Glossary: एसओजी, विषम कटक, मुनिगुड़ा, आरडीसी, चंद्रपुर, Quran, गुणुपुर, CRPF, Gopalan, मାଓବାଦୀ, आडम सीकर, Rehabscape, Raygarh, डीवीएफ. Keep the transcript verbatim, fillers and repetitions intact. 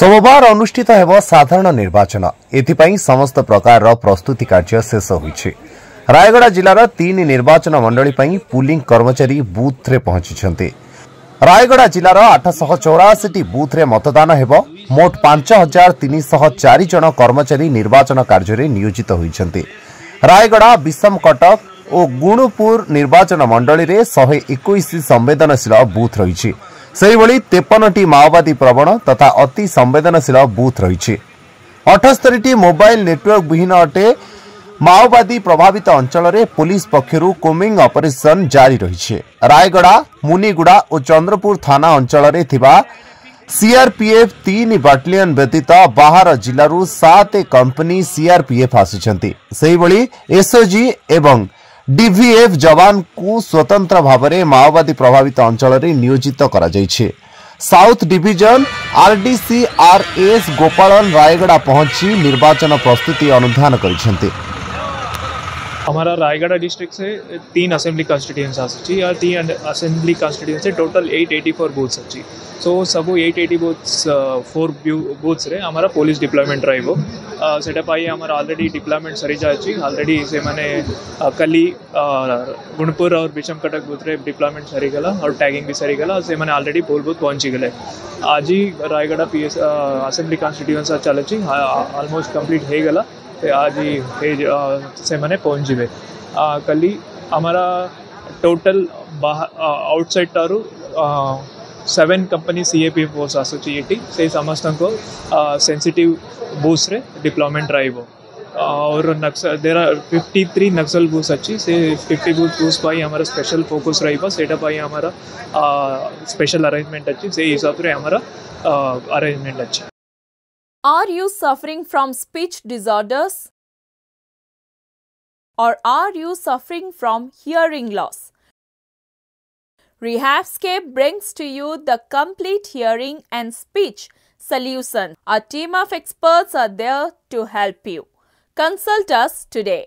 सोमवार अनुष्ठित हेबो साधारण निर्वाचन एथिपाई समस्त प्रकार रो प्रस्तुति कार्य शेष होईछि। रायगढ़ जिलार तीन निर्वाचन मंडली पई पुलिंग कर्मचारी बूथ रे पहुंचिछन्ते। रायगढ़ जिलार आठ सौ चौरासी टी बूथ रे मतदान हेबो। मोट पांच हजार तीन सौ चार जन कर्मचारी निर्वाचन कार्य रे नियोजित होईछन्ते। रायगढ़ विषम कटक और गुणुपुर निर्वाचन मंडली रे एक सौ इक्कीस संवेदनशील बूथ रही। सेहिभली तिरपन टी माओवादी प्रवण तथा अति संवेदनशील बूथ रही। अठहत्तर टी मोबाइल नेटवर्क विहीन अटे माओवादी प्रभावित अंचल रे पुलिस पक्षरु कोमिंग ऑपरेशन जारी रही। रायगढ़ मुनिगुड़ा और चंद्रपुर थाना अंचल रे थिबा सीआरपीएफ तीन बाटालियन व्यतीत बाहर जिलू सात कंपनी सीआरपीएफ आसिछंती। एसओजी एवं डीवीएफ जवान को स्वतंत्र भावरे माओवादी प्रभावित अंचल रे नियोजित करा जाइछे। South division आरडीसी RS Gopalan Rayagada पहुंची निर्वाचन प्रस्तुति अनुधान करिसेंती। हमारा रायगढ़ डिस्ट्रिक्ट से तीन असेंबली कॉन्स्टिट्यूएंसी अच्छी और तीन असेंबली कॉन्स्टिट्यूएंसी टोटल आठ सौ चौरासी बूथ्स अच्छी। सो सबू आठ सौ अस्सी बूथ्स फोर बूथ्स रे हमारा पुलिस डिप्लॉयमेंट रहिबो। सेटा पाई हमारा ऑलरेडी डिप्लॉयमेंट सरी जायछि। ऑलरेडी से माने कली गुणपुर और विषम कटक बूथ रे डिप्लॉयमेंट सरी गला और टैगिंग भी सरी गला। से माने ऑलरेडी बोल बूथ पहुंची गले। आज ही रायगढ़ पीएस असेंबली कॉन्स्टिट्यूएंसी चलछि ऑलमोस्ट कंप्लीट हे गला। आज ही से मैंने पहुँची हुए कल हमारा टोटल बाहर आउटसाइड टारू सेवेन कंपनी सीएपी फोर्स आसोसिएटी से समस्त को सेंसिटिव बूथ्स रे डिप्लॉयमेंट रहिबो। और नक्सल देर आर फिफ्टी थ्री नक्सल बूथ्स अच्छी से फिफ्टी बूथ बूथ पाई हमारा स्पेशल फोकस रहिबो। सेटा पाई हमारा स्पेशल अरेंजमेंट अच्छी से हिसाब से हमारा अरेंजमेंट अच्छा। Are you suffering from speech disorders or are you suffering from hearing loss? Rehabscape brings to you the complete hearing and speech solution. Our team of experts are there to help you. Consult us today.